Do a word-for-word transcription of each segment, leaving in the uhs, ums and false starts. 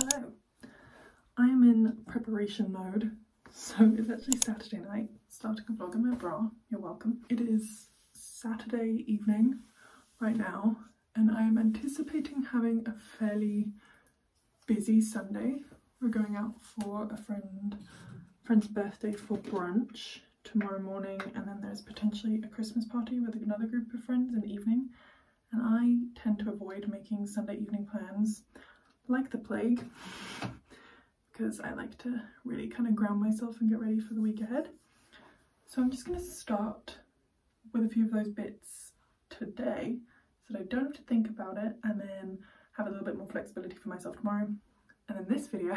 Hello. I am in preparation mode, so it's actually Saturday night, starting a vlog in my bra, you're welcome. It is Saturday evening right now, and I am anticipating having a fairly busy Sunday. We're going out for a friend, friend's birthday for brunch tomorrow morning, and then there's potentially a Christmas party with another group of friends in the evening, and I tend to avoid making Sunday evening plans like the plague because I like to really kind of ground myself and get ready for the week ahead. So I'm just going to start with a few of those bits today so that I don't have to think about it, and then have a little bit more flexibility for myself tomorrow. And then this video,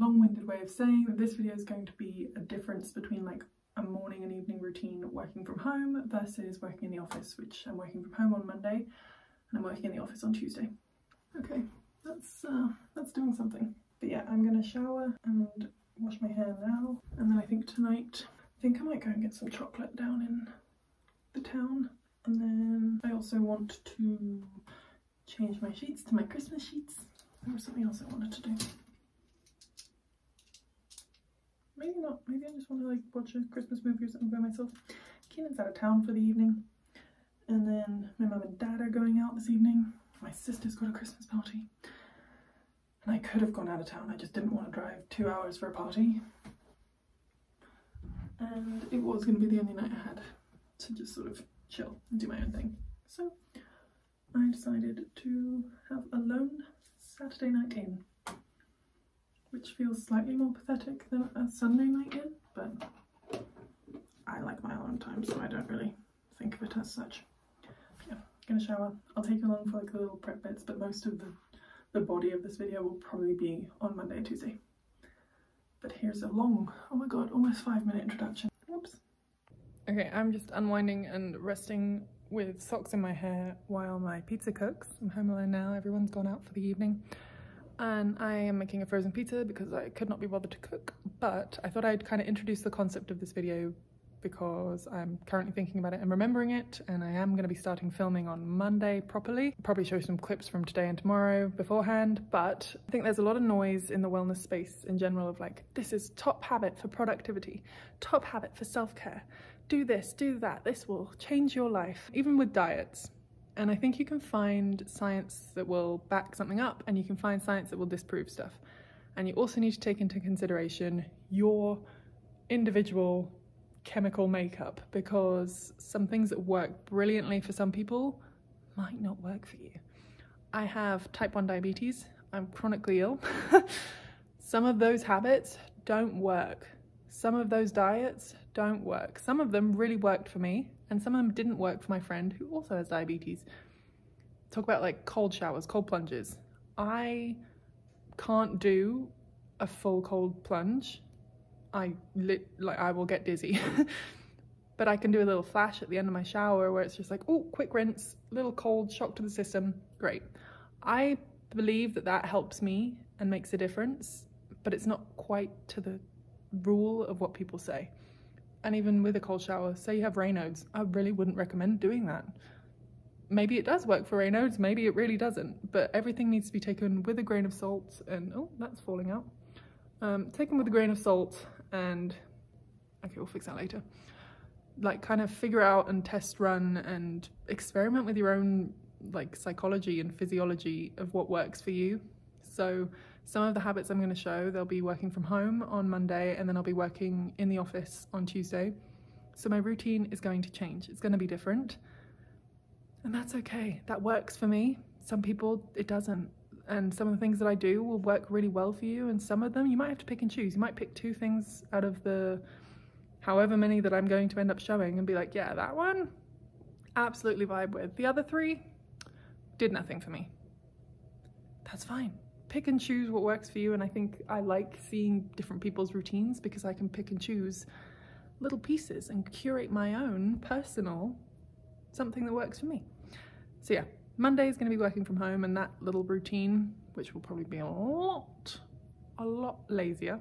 long-winded way of saying that this video is going to be a difference between like a morning and evening routine working from home versus working in the office, which I'm working from home on Monday and I'm working in the office on Tuesday. Okay, that's uh, that's doing something. But yeah, I'm gonna shower and wash my hair now, and then I think tonight, I think I might go and get some chocolate down in the town, and then I also want to change my sheets to my Christmas sheets. There was something else I wanted to do. Maybe not, maybe I just want to like watch a Christmas movie or something by myself. Keenan's out of town for the evening, and then my mum and dad are going out this evening. My sister's got a Christmas party, and I could have gone out of town, I just didn't want to drive two hours for a party, and it was going to be the only night I had to just sort of chill and do my own thing. So I decided to have a lone Saturday night in, which feels slightly more pathetic than a Sunday night in, but I like my alone time, so I don't really think of it as such. But yeah, I'm gonna shower. I'll take you along for like the little prep bits, but most of the, the body of this video will probably be on Monday and Tuesday. But here's a long, oh my god, almost five minute introduction. Whoops. Okay, I'm just unwinding and resting with socks in my hair while my pizza cooks. I'm home alone now, everyone's gone out for the evening. And I am making a frozen pizza because I could not be bothered to cook, but I thought I'd kind of introduce the concept of this video because I'm currently thinking about it and remembering it, and I am going to be starting filming on Monday properly. Probably show some clips from today and tomorrow beforehand, but I think there's a lot of noise in the wellness space in general of like, this is top habit for productivity, top habit for self-care. Do this, do that, this will change your life, even with diets. And I think you can find science that will back something up, and you can find science that will disprove stuff. And you also need to take into consideration your individual chemical makeup, because some things that work brilliantly for some people might not work for you. I have type one diabetes, I'm chronically ill. Some of those habits don't work. Some of those diets don't work. Some of them really worked for me, and some of them didn't work for my friend who also has diabetes. Talk about like cold showers, cold plunges. I can't do a full cold plunge. I lit, like I will get dizzy. But I can do a little flash at the end of my shower where it's just like, oh, quick rinse, little cold, shock to the system, great. I believe that that helps me and makes a difference, but it's not quite to the rule of what people say. And even with a cold shower, say you have Raynaud's, I really wouldn't recommend doing that. Maybe it does work for Raynaud's, maybe it really doesn't, but everything needs to be taken with a grain of salt and, oh, that's falling out. Um, taken with a grain of salt and, okay, we'll fix that later. Like kind of figure out and test run and experiment with your own like psychology and physiology of what works for you. So some of the habits I'm going to show, they'll be working from home on Monday, and then I'll be working in the office on Tuesday. So my routine is going to change. It's going to be different. And that's okay. That works for me. Some people, it doesn't. And some of the things that I do will work really well for you. And some of them, you might have to pick and choose. You might pick two things out of the however many that I'm going to end up showing and be like, yeah, that one, absolutely vibe with. The other three did nothing for me. That's fine. Pick and choose what works for you, and I think I like seeing different people's routines because I can pick and choose little pieces and curate my own personal something that works for me. So yeah, Monday is going to be working from home, and that little routine, which will probably be a lot, a lot lazier.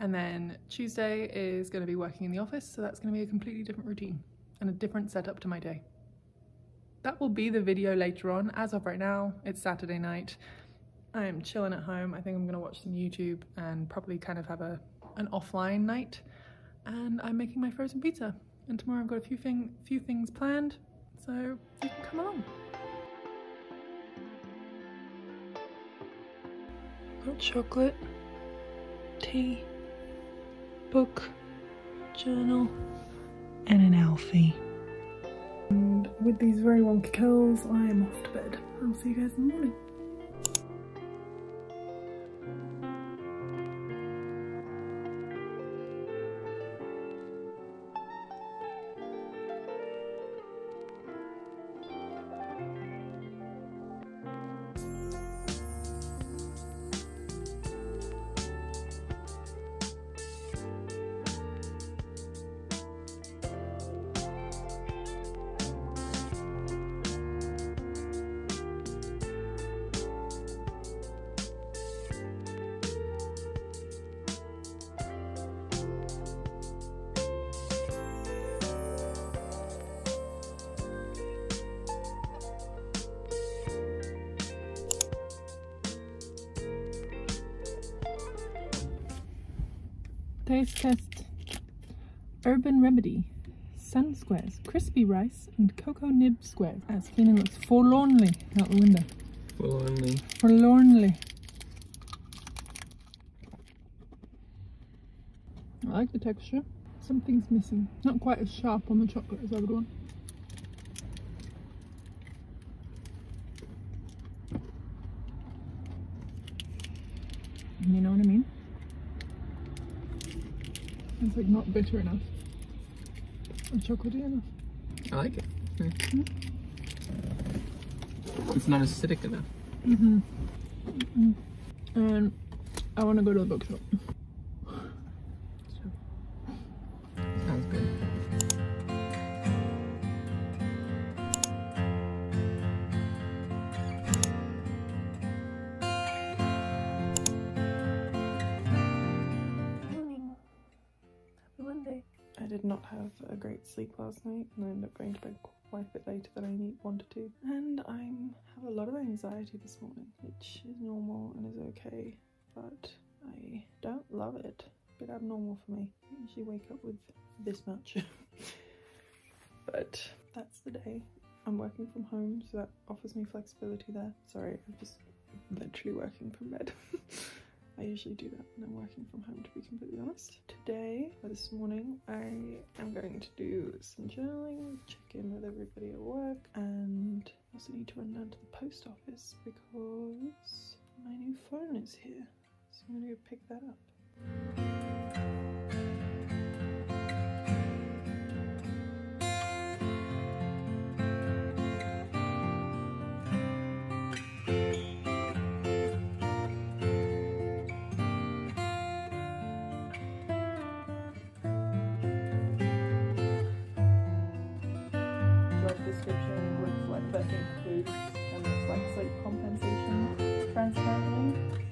And then Tuesday is going to be working in the office, so that's going to be a completely different routine and a different setup to my day. That will be the video later on. As of right now, it's Saturday night. I'm chilling at home. I think I'm gonna watch some YouTube and probably kind of have a an offline night. And I'm making my frozen pizza. And tomorrow I've got a few thing few things planned, so you can come along. Hot chocolate, tea, book, journal, and an Alfie. And with these very wonky curls, I am off to bed. I'll see you guys in the morning. Taste test. Urban Remedy sun squares, crispy rice and cocoa nib squares. As Fina looks forlornly out the window. Forlornly. Forlornly. I like the texture. Something's missing. Not quite as sharp on the chocolate as I would want. You know what I mean? It's like not bitter enough or chocolatey enough. I like it. Yeah. Mm-hmm. It's not acidic enough. Mm-hmm. Mm-hmm. And I want to go to the bookshop. Sounds good. I did not have a great sleep last night and I ended up going to bed quite a bit later than I need, wanted to. And I have a lot of anxiety this morning, which is normal and is okay, but I don't love it. A bit abnormal for me. I usually wake up with this much. But that's the day. I'm working from home, so that offers me flexibility there. Sorry, I'm just literally working from bed. I usually do that when I'm working from home, to be completely honest. Today, or this morning, I am going to do some journaling, check in with everybody at work, and also need to run down to the post office because my new phone is here. So I'm gonna go pick that up. Description reflect that includes and reflects like compensation transparently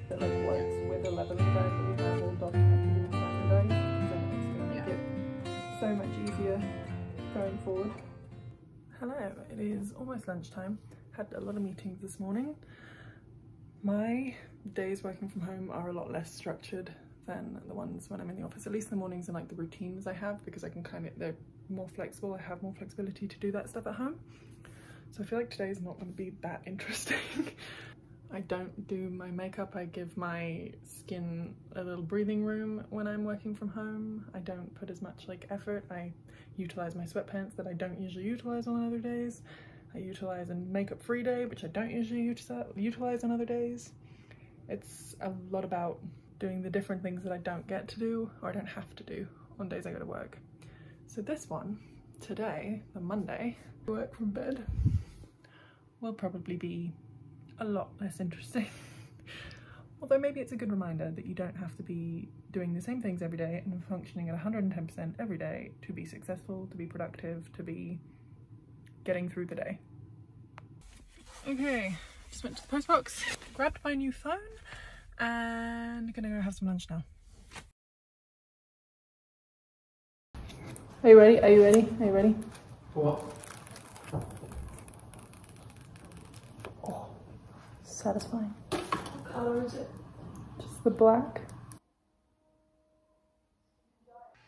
that like works with a level of anxiety that will document and standardise, so it's going to make it so much easier going forward. Hello, it is almost lunchtime. Had a lot of meetings this morning. My days working from home are a lot less structured than the ones when I'm in the office, at least the mornings and like the routines I have, because I can kind of, they're more flexible, I have more flexibility to do that stuff at home. So I feel like today's not going to be that interesting. I don't do my makeup, I give my skin a little breathing room when I'm working from home. I don't put as much like effort, I utilise my sweatpants that I don't usually utilise on other days. I utilise a makeup free day, which I don't usually utilise on other days. It's a lot about doing the different things that I don't get to do or I don't have to do on days I go to work. So this one, today, the Monday, work from bed will probably be a lot less interesting. Although maybe it's a good reminder that you don't have to be doing the same things every day and functioning at one hundred and ten percent every day to be successful, to be productive, to be getting through the day. Okay, just went to the post box, grabbed my new phone, and gonna go have some lunch now. Are you ready? Are you ready? Are you ready? What? Oh, satisfying. color is it? Just the black.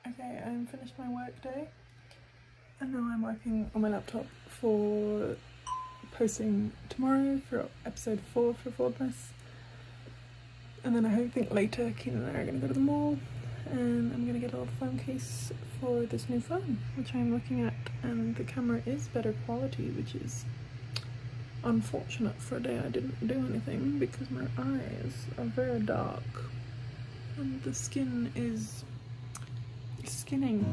Okay, I'm finished my work day and now I'm working on my laptop for posting tomorrow for episode four for Vlogmas. And then I hope think later Keenan and I are going to go to the mall and I'm going to get a little phone case for this new phone which I'm looking at, and the camera is better quality, which is unfortunate for a day I didn't do anything because my eyes are very dark and the skin is skinning.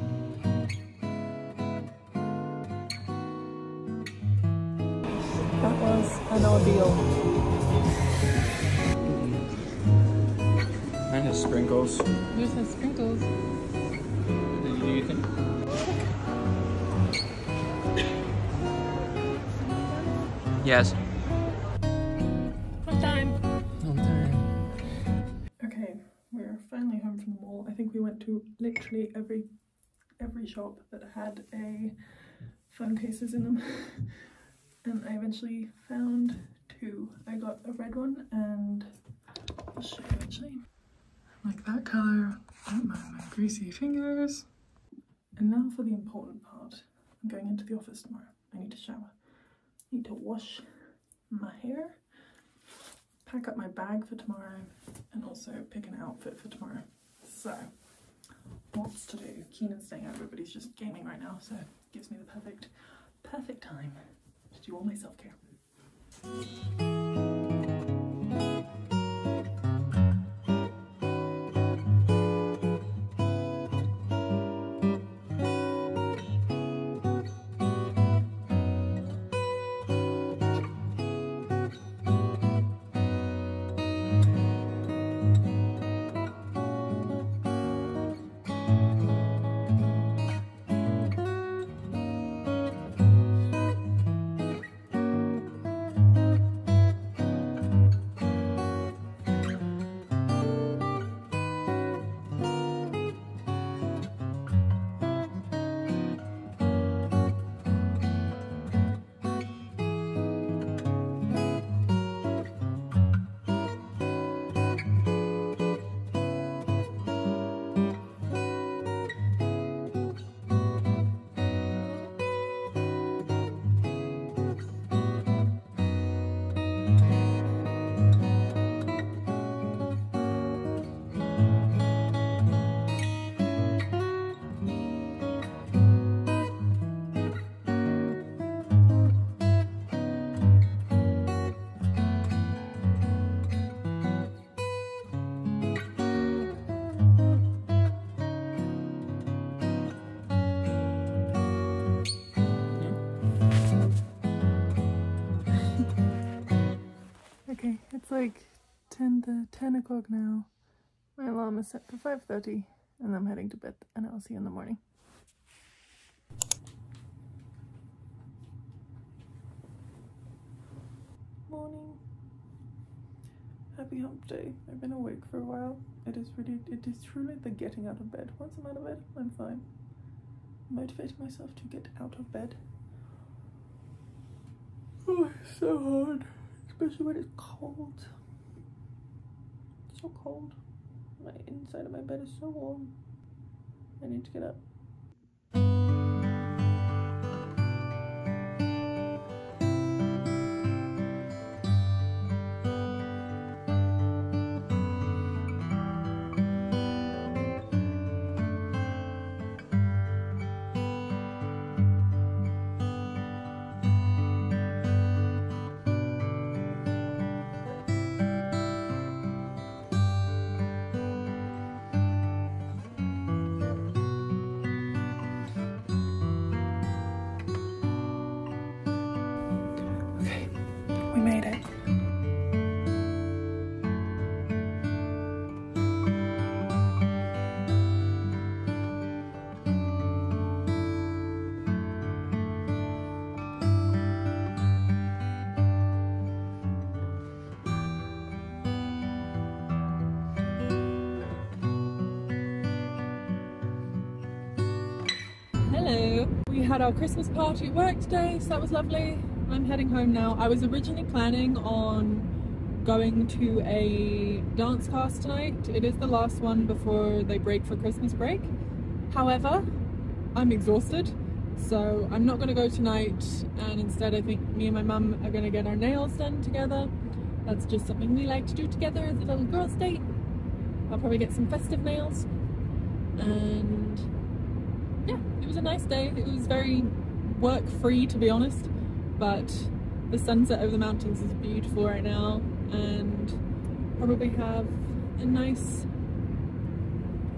That was an ordeal. Mine has sprinkles. Yours has sprinkles. Do you, do you think? Yes. On time. On time. Okay, we're finally home from the mall. I think we went to literally every every shop that had a phone cases in them, and I eventually found two. I got a red one and I'll show you actually. Like that colour, don't mind my greasy fingers. And now for the important part. I'm going into the office tomorrow. I need to shower. I need to wash my hair, pack up my bag for tomorrow, and also pick an outfit for tomorrow. So, lots to do. Keenan's staying out, everybody's just gaming right now, so it gives me the perfect, perfect time to do all my self-care. It's like ten to ten o'clock now. My alarm is set for five thirty and I'm heading to bed and I'll see you in the morning. Morning. Happy hump day. I've been awake for a while. It is really, it is truly the getting out of bed. Once I'm out of bed, I'm fine. Motivating myself to get out of bed. Oh, it's so hard. Especially when it's cold. It's so cold. My inside of my bed is so warm. I need to get up. Had our Christmas party at work today, so that was lovely. I'm heading home now. I was originally planning on going to a dance class tonight. It is the last one before they break for Christmas break. However, I'm exhausted, so I'm not going to go tonight, and instead I think me and my mum are going to get our nails done together. That's just something we like to do together as a little girls' date. I'll probably get some festive nails. And yeah, it was a nice day. It was very work-free, to be honest, but the sunset over the mountains is beautiful right now, and probably have a nice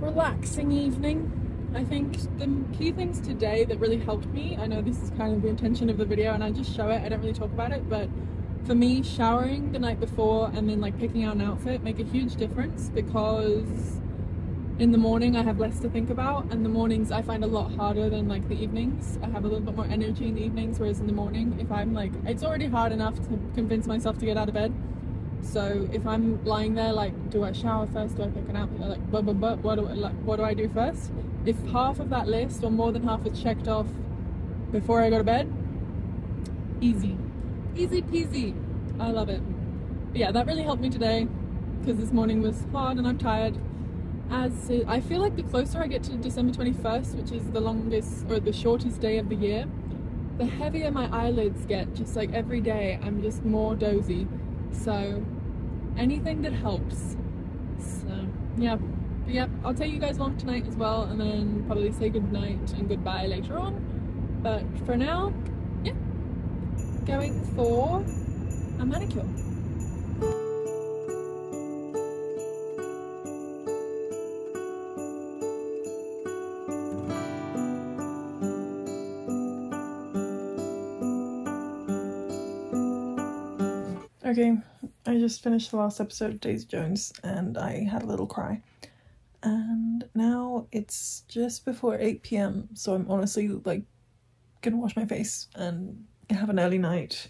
relaxing evening. I think the key things today that really helped me, I know this is kind of the intention of the video and I just show it, I don't really talk about it, but for me, showering the night before and then like picking out an outfit make a huge difference, because in the morning I have less to think about, and the mornings I find a lot harder than like the evenings. I have a little bit more energy in the evenings, whereas in the morning, if I'm like, it's already hard enough to convince myself to get out of bed. So if I'm lying there like, do I shower first, do I pick an outfit, like blah blah blah, what do I, like, what do I do first? If half of that list or more than half is checked off before I go to bed, easy. Easy peasy. I love it. But yeah, that really helped me today, because this morning was hard and I'm tired. As I feel like the closer I get to December twenty-first, which is the longest or the shortest day of the year, the heavier my eyelids get. Just like every day I'm just more dozy. So anything that helps. So yeah. But yeah, I'll take you guys along tonight as well, and then probably say goodnight and goodbye later on. But for now, yeah, going for a manicure. Okay, I just finished the last episode of Daisy Jones and I had a little cry. And now it's just before eight p m so I'm honestly like gonna wash my face and have an early night.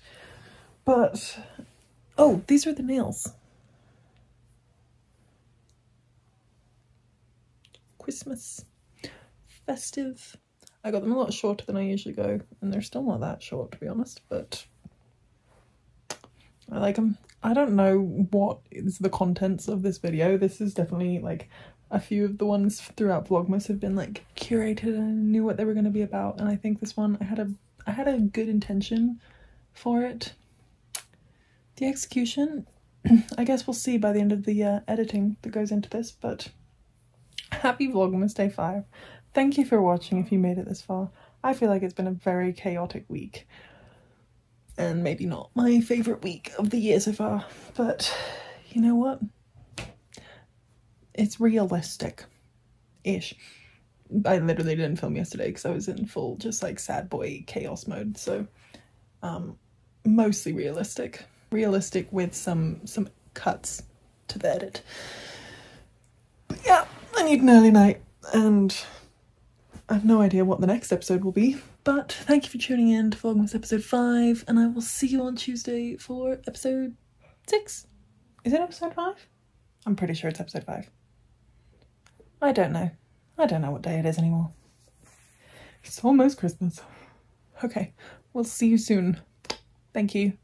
But oh, these are the nails. Christmas. Festive. I got them a lot shorter than I usually go, and they're still not that short, to be honest, but I like them. I don't know what is the contents of this video. This is definitely like a few of the ones throughout Vlogmas have been like curated and I knew what they were going to be about, and I think this one I had a I had a good intention for it. The execution, I guess we'll see by the end of the uh, editing that goes into this, but happy Vlogmas day five. Thank you for watching if you made it this far. I feel like it's been a very chaotic week, and maybe not my favourite week of the year so far, but you know what? It's realistic-ish. I literally didn't film yesterday because I was in full just like sad boy chaos mode, so um, mostly realistic. Realistic with some, some cuts to the edit. But yeah, I need an early night, and I have no idea what the next episode will be. But thank you for tuning in to Vlogmas episode five, and I will see you on Tuesday for episode six. Is it episode five? I'm pretty sure it's episode five. I don't know. I don't know what day it is anymore. It's almost Christmas. Okay, we'll see you soon. Thank you.